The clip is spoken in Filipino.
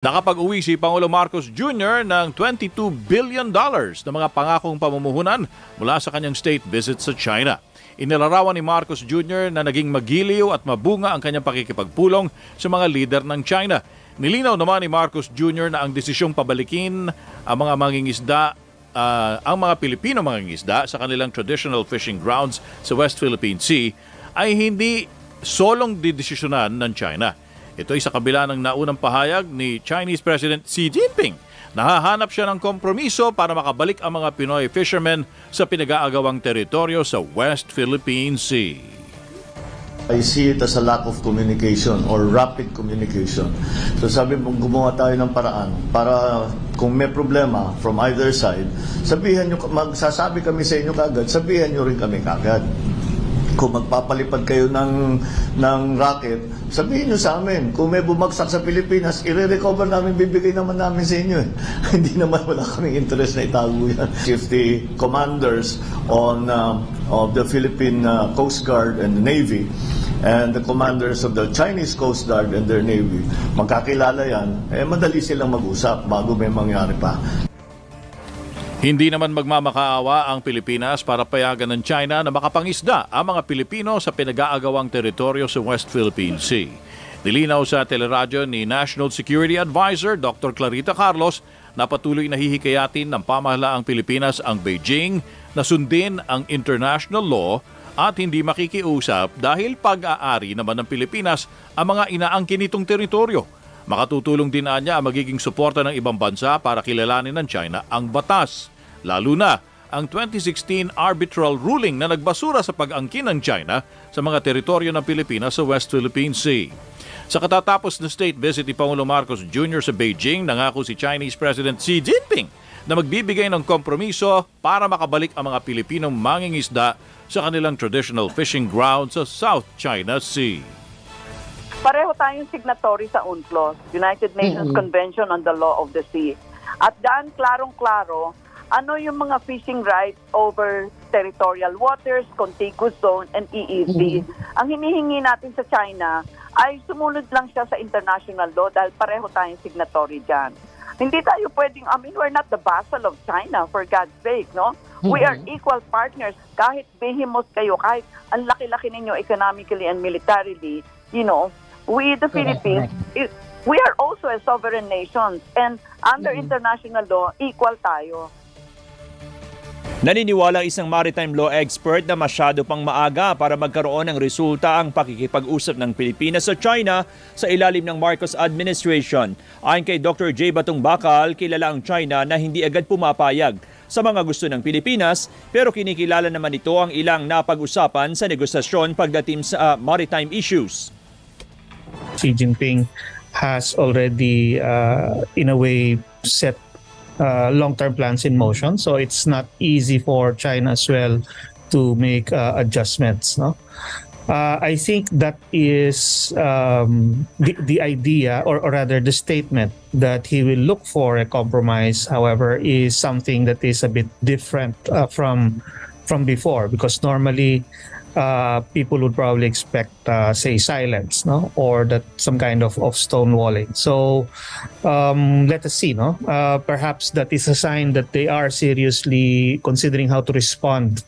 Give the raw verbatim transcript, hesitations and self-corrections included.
Nakapag-uwi si Pangulong Marcos Junior ng twenty-two billion dollars na mga pangakong pamumuhunan mula sa kanyang state visit sa China. Inilarawan ni Marcos Junior na naging magiliw at mabunga ang kanyang pakikipagpulong sa mga lider ng China. Nilinaw naman ni Marcos Junior na ang desisyong pabalikin ang mga mangingisda, uh, ang mga Pilipino mangingisda sa kanilang traditional fishing grounds sa West Philippine Sea ay hindi solong didesisyonan ng China. Ito ay sa kabila ng naunang pahayag ni Chinese President Xi Jinping. Nahahanap siya ng kompromiso para makabalik ang mga Pinoy fishermen sa pinag-aagawang teritoryo sa West Philippine Sea. I see it as a lack of communication or rapid communication. So sabi mong gumawa tayo ng paraan para kung may problema from either side, sabihan nyo, magsasabi kami sa inyo kagad, sabihan nyo rin kami kagad. Kung magpapalipad kayo ng, ng rocket, sabihin nyo sa amin, kung may bumagsak sa Pilipinas, i-recover namin, bibigay naman namin sa inyo. Hindi naman, wala kaming interest na itago yan. If the commanders on, uh, of the Philippine uh, Coast Guard and the Navy, and the commanders of the Chinese Coast Guard and their Navy, magkakilala yan, eh madali silang mag-usap bago may mangyari pa. Hindi naman magmamakaawa ang Pilipinas para payagan ng China na makapangisda ang mga Pilipino sa pinag-aagawang teritoryo sa West Philippine Sea. Nilinaw sa teleradyo ni National Security Advisor Doctor Clarita Carlos na patuloy na hihikayatin ng pamahalaang Pilipinas ang Beijing na sundin ang international law at hindi makikiusap dahil pag-aari naman ng Pilipinas ang mga inaangkin nitong teritoryo. Makatutulong din niya ang magiging suporta ng ibang bansa para kilalanin ng China ang batas. Lalo na ang twenty sixteen arbitral ruling na nagbasura sa pag-angkin ng China sa mga teritoryo ng Pilipinas sa West Philippine Sea. Sa katatapos na state visit ni Pangulong Marcos Junior sa Beijing, nangako si Chinese President Xi Jinping na magbibigay ng kompromiso para makabalik ang mga Pilipinong mangingisda sa kanilang traditional fishing grounds sa South China Sea. Pareho tayong signatory sa UNCLOS, United Nations mm-hmm. Convention on the Law of the Sea. At daan klarong-klaro, ano yung mga fishing rights over territorial waters, contiguous zone, and E E Z. Mm-hmm. Ang hinihingi natin sa China ay sumunod lang siya sa international law dahil pareho tayong signatory dyan. Hindi tayo pwedeng, I mean, we're not the vassal of China, for God's sake, no? Mm-hmm. We are equal partners. Kahit behemoth kayo, kahit ang laki-laki ninyo economically and militarily, you know, we, the Philippines, we are also a sovereign nation and under international law, equal tayo. Naniniwala isang maritime law expert na masyado pang maaga para magkaroon ng resulta ang pakikipag-usap ng Pilipinas sa China sa ilalim ng Marcos administration. Ayon kay Doctor J. Batong Bakal, kilala ang China na hindi agad pumapayag sa mga gusto ng Pilipinas, pero kinikilala naman ito ang ilang napag-usapan sa negosasyon pagdating sa uh, maritime issues. Xi Jinping has already, uh, in a way, set uh, long-term plans in motion. So it's not easy for China as well to make uh, adjustments. No, uh, I think that is um, the, the idea, or, or rather the statement that he will look for a compromise, however, is something that is a bit different uh, from, from before, because normally Uh, people would probably expect, uh, say, silence, no, or that some kind of, of stonewalling. So um, let us see, no. Uh, perhaps that is a sign that they are seriously considering how to respond.